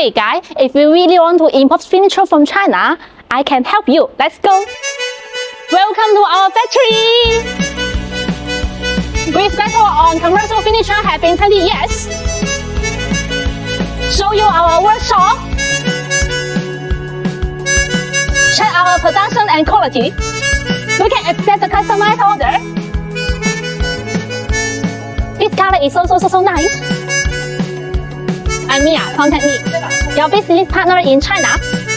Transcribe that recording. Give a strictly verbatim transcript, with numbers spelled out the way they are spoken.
Hey guys, if you really want to import furniture from China, I can help you. Let's go! Welcome to our factory! We special on commercial furniture have been twenty years. Show you our workshop. Check our production and quality. You can accept the customized order. This color is so so so so nice. I'm Mia, contact me. Your business partner in China.